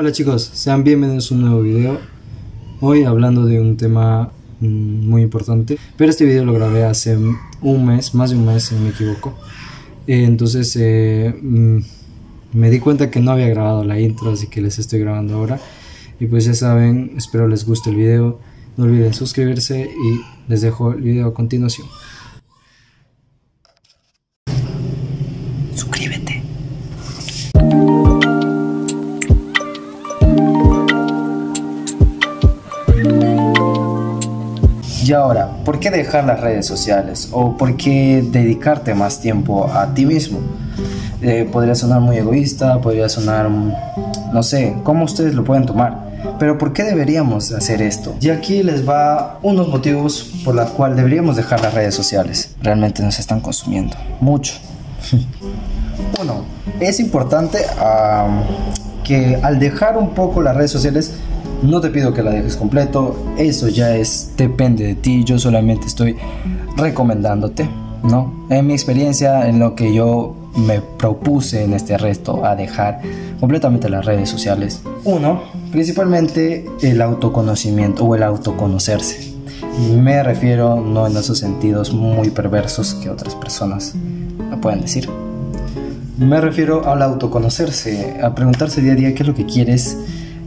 Hola chicos, sean bienvenidos a un nuevo video. Hoy hablando de un tema muy importante, pero este video lo grabé hace un mes, más de un mes si no me equivoco. Entonces me di cuenta que no había grabado la intro, así que les estoy grabando ahora. Y pues ya saben, espero les guste el video, no olviden suscribirse y les dejo el video a continuación. Suscríbete. Y ahora, ¿por qué dejar las redes sociales? ¿O por qué dedicarte más tiempo a ti mismo? Podría sonar muy egoísta, podría sonar, no sé, cómo ustedes lo pueden tomar. Pero ¿por qué deberíamos hacer esto? Y aquí les va unos motivos por los cuales deberíamos dejar las redes sociales. Realmente nos están consumiendo mucho. Uno, es importante que al dejar un poco las redes sociales, no te pido que la dejes completo, eso ya es, depende de ti, yo solamente estoy recomendándote, ¿no? En mi experiencia, en lo que yo me propuse en este reto a dejar completamente las redes sociales. Uno, principalmente el autoconocimiento o el autoconocerse. Me refiero no en esos sentidos muy perversos que otras personas lo pueden decir. Me refiero al autoconocerse, a preguntarse día a día qué es lo que quieres,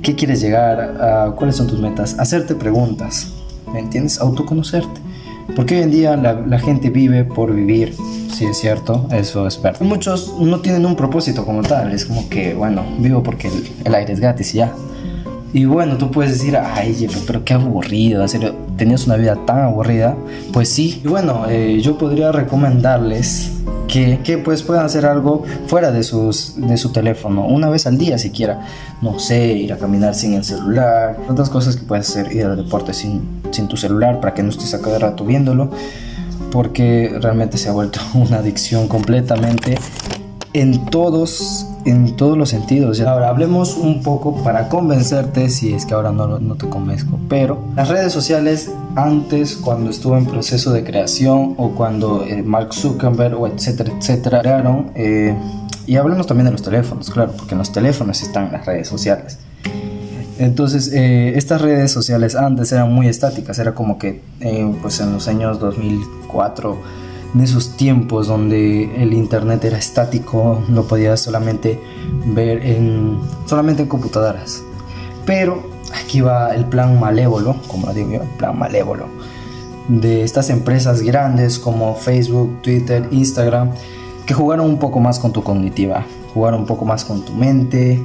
qué quieres llegar, cuáles son tus metas, hacerte preguntas, ¿me entiendes? Autoconocerte. Porque hoy en día la gente vive por vivir, sí es cierto, eso es verdad. Muchos no tienen un propósito como tal, es como que, bueno, vivo porque el aire es gratis y ya. Y bueno, tú puedes decir, ay, pero qué aburrido, en serio, tenías una vida tan aburrida, pues sí. Y bueno, yo podría recomendarles que pues puedan hacer algo fuera de, su teléfono, una vez al día siquiera. No sé, ir a caminar sin el celular, otras cosas que puedes hacer, ir al deporte sin tu celular para que no estés a cada rato viéndolo, porque realmente se ha vuelto una adicción completamente en todos los sentidos. Ahora hablemos un poco para convencerte, si es que ahora no te convenzco, pero las redes sociales antes, cuando estuvo en proceso de creación o cuando Mark Zuckerberg o etcétera crearon, y hablemos también de los teléfonos, claro, porque en los teléfonos están las redes sociales. Entonces estas redes sociales antes eran muy estáticas, era como que pues en los años 2004, en esos tiempos donde el internet era estático, lo podías solamente ver solamente en computadoras. Pero aquí va el plan malévolo, como digo yo, el plan malévolo de estas empresas grandes como Facebook, Twitter, Instagram, que jugaron un poco más con tu cognitiva, jugaron un poco más con tu mente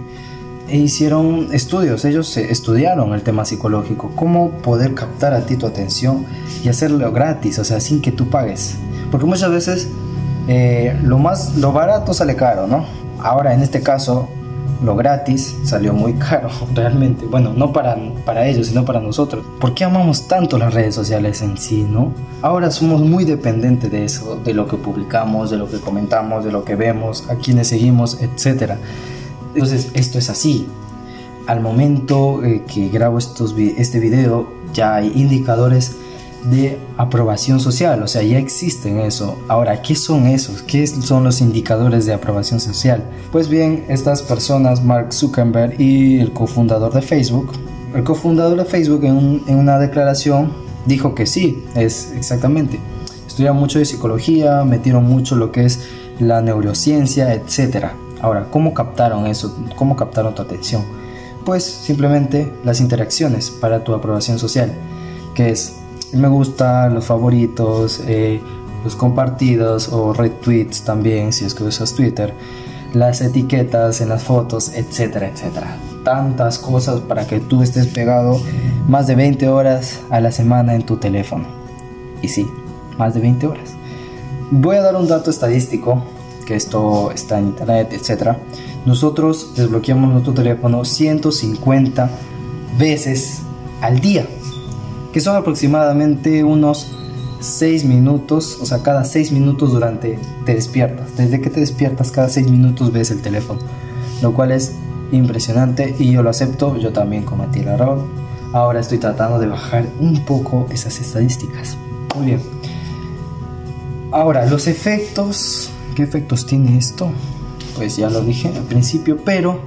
e hicieron estudios. Ellos estudiaron el tema psicológico, cómo poder captar a ti tu atención y hacerlo gratis, o sea, sin que tú pagues. Porque muchas veces lo barato sale caro, ¿no? Ahora en este caso lo gratis salió muy caro realmente. Bueno, no para ellos, sino para nosotros. ¿Por qué amamos tanto las redes sociales en sí, no? Ahora somos muy dependientes de eso, de lo que publicamos, de lo que comentamos, de lo que vemos, a quienes seguimos, etc. Entonces esto es así. Al momento que grabo este video ya hay indicadores de aprobación social, o sea, ya existen eso. Ahora, ¿qué son esos? ¿Qué son los indicadores de aprobación social? Pues bien, estas personas, Mark Zuckerberg y el cofundador de Facebook en una declaración dijo que sí, es exactamente. Estudiaron mucho de psicología, metieron mucho lo que es la neurociencia, etc. Ahora, ¿cómo captaron eso? ¿Cómo captaron tu atención? Pues simplemente las interacciones para tu aprobación social, que es me gusta, los favoritos, los compartidos o retweets también si es que usas Twitter, las etiquetas en las fotos, etcétera, etcétera. Tantas cosas para que tú estés pegado más de 20 horas a la semana en tu teléfono. Y sí, más de 20 horas. Voy a dar un dato estadístico, que esto está en internet, etcétera. Nosotros desbloqueamos nuestro teléfono 150 veces al día, que son aproximadamente unos 6 minutos, o sea, cada 6 minutos durante te despiertas. Desde que te despiertas, cada 6 minutos ves el teléfono, lo cual es impresionante y yo lo acepto, yo también cometí el error. Ahora estoy tratando de bajar un poco esas estadísticas. Muy bien. Ahora, los efectos. ¿Qué efectos tiene esto? Pues ya lo dije al principio, pero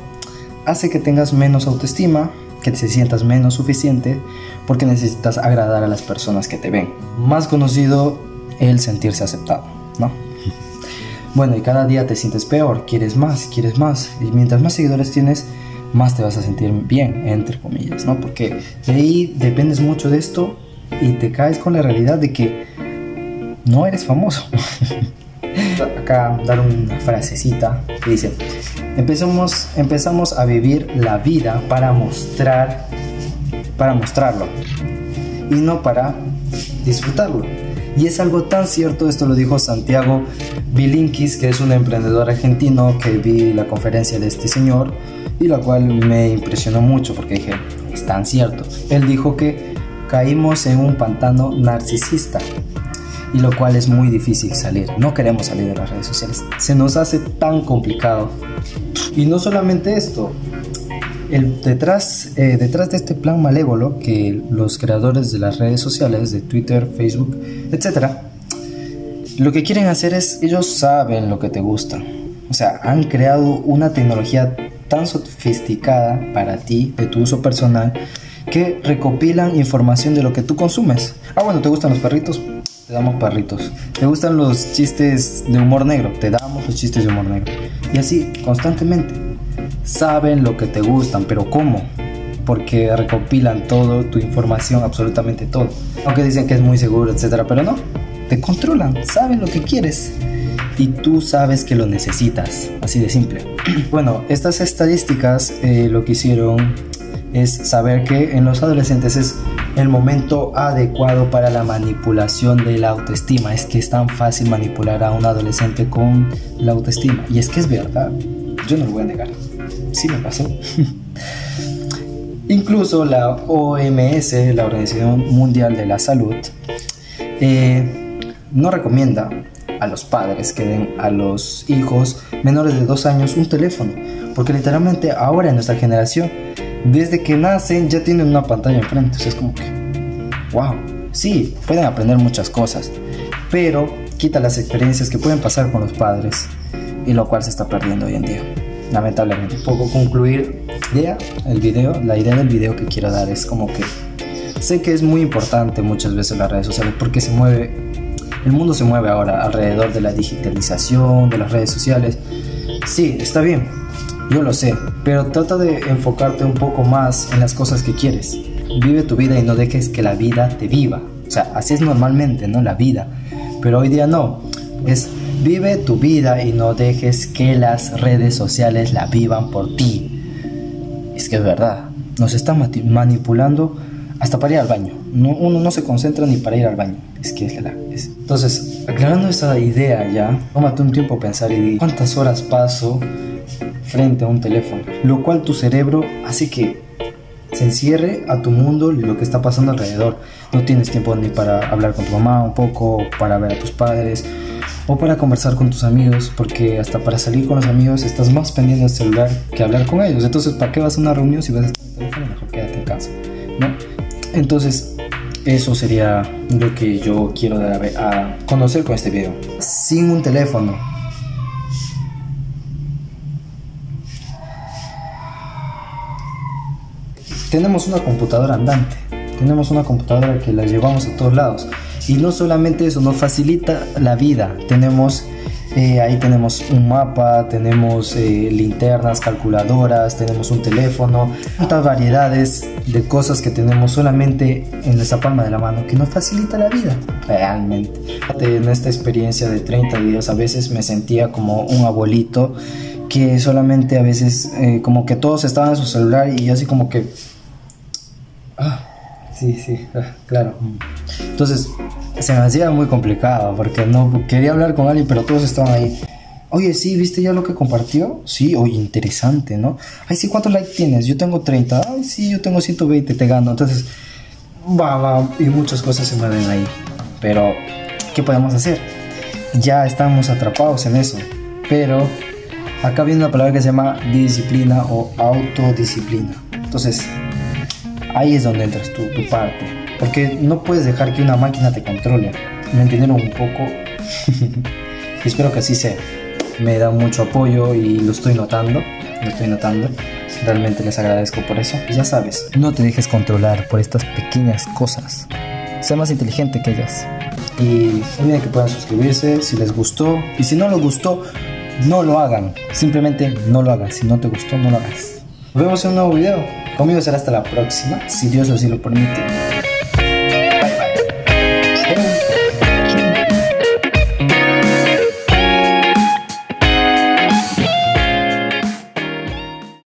hace que tengas menos autoestima, que te sientas menos suficiente porque necesitas agradar a las personas que te ven. Más conocido el sentirse aceptado, ¿no? Bueno, y cada día te sientes peor, quieres más, y mientras más seguidores tienes, más te vas a sentir bien, entre comillas, ¿no? Porque de ahí dependes mucho de esto y te caes con la realidad de que no eres famoso. Acá dar una frasecita que dice: empezamos a vivir la vida para mostrarlo y no para disfrutarlo. Y es algo tan cierto, esto lo dijo Santiago Vilinkis, que es un emprendedor argentino, que vi la conferencia de este señor y la cual me impresionó mucho porque dije, es tan cierto. Él dijo que caímos en un pantano narcisista, y lo cual es muy difícil salir. No queremos salir de las redes sociales, se nos hace tan complicado. Y no solamente esto, detrás de este plan malévolo que los creadores de las redes sociales, de Twitter, Facebook, etcétera, lo que quieren hacer es, ellos saben lo que te gusta, o sea, han creado una tecnología tan sofisticada para ti, de tu uso personal, que recopilan información de lo que tú consumes. Ah, bueno, ¿te gustan los perritos? Te damos perritos. ¿Te gustan los chistes de humor negro? Te damos los chistes de humor negro. Y así, constantemente. Saben lo que te gustan, pero ¿cómo? Porque recopilan todo tu información, absolutamente todo. Aunque dicen que es muy seguro, etcétera, pero no. Te controlan, saben lo que quieres. Y tú sabes que lo necesitas. Así de simple. Bueno, estas estadísticas lo que hicieron es saber que en los adolescentes es el momento adecuado para la manipulación de la autoestima. Es que es tan fácil manipular a un adolescente con la autoestima. Y es que es verdad, yo no lo voy a negar, sí me pasó. Incluso la OMS, la Organización Mundial de la Salud, no recomienda a los padres que den a los hijos menores de 2 años un teléfono, porque literalmente ahora en nuestra generación, desde que nacen ya tienen una pantalla enfrente. O sea, es como que, wow, sí, pueden aprender muchas cosas, pero quita las experiencias que pueden pasar con los padres, y lo cual se está perdiendo hoy en día, lamentablemente. Poco concluir la idea del video que quiero dar es como que sé que es muy importante muchas veces las redes sociales, porque se mueve, el mundo se mueve ahora alrededor de la digitalización, de las redes sociales. Sí, está bien, yo lo sé, pero trata de enfocarte un poco más en las cosas que quieres. Vive tu vida y no dejes que la vida te viva. O sea, así es normalmente, ¿no? La vida. Pero hoy día no. Es vive tu vida y no dejes que las redes sociales la vivan por ti. Es que es verdad. Nos están manipulando hasta para ir al baño. No, uno no se concentra ni para ir al baño. Es que es la es. Entonces, aclarando esa idea ya, tómate un tiempo a pensar y di cuántas horas paso frente a un teléfono, lo cual tu cerebro hace que se encierre a tu mundo y lo que está pasando alrededor. No tienes tiempo ni para hablar con tu mamá un poco, para ver a tus padres o para conversar con tus amigos, porque hasta para salir con los amigos estás más pendiente del celular que hablar con ellos. Entonces, ¿para qué vas a una reunión si vas a estar en el teléfono? Mejor quédate en casa, ¿no? Entonces, eso sería lo que yo quiero dar a conocer con este video. Sin un teléfono, tenemos una computadora andante, tenemos una computadora que la llevamos a todos lados, y no solamente eso, nos facilita la vida. Tenemos, ahí tenemos un mapa, tenemos linternas, calculadoras, tenemos un teléfono, tantas variedades de cosas que tenemos solamente en nuestra palma de la mano, que nos facilita la vida, realmente. En esta experiencia de 30 días a veces me sentía como un abuelito, que solamente a veces como que todos estaban en su celular y yo así como que... Sí, claro. Entonces se me hacía muy complicado porque no quería hablar con alguien, pero todos estaban ahí. Oye, sí, ¿viste ya lo que compartió? Sí, oye, interesante, ¿no? Ay, sí, ¿cuántos likes tienes? Yo tengo 30. Ay, sí, yo tengo 120, te gano. Entonces, y muchas cosas se mueven ahí. Pero, ¿qué podemos hacer? Ya estamos atrapados en eso. Pero acá viene una palabra que se llama disciplina o autodisciplina. Entonces, ahí es donde entras tú, tu parte, porque no puedes dejar que una máquina te controle. Me entendieron un poco. Y espero que así sea. Me da mucho apoyo y lo estoy notando. Realmente les agradezco por eso. Y ya sabes, no te dejes controlar por estas pequeñas cosas. Sé más inteligente que ellas. Y olviden que puedan suscribirse si les gustó. Y si no les gustó, no lo hagan. Simplemente no lo hagas. Si no te gustó, no lo hagas. Nos vemos en un nuevo video. Conmigo será hasta la próxima, si Dios así lo permite.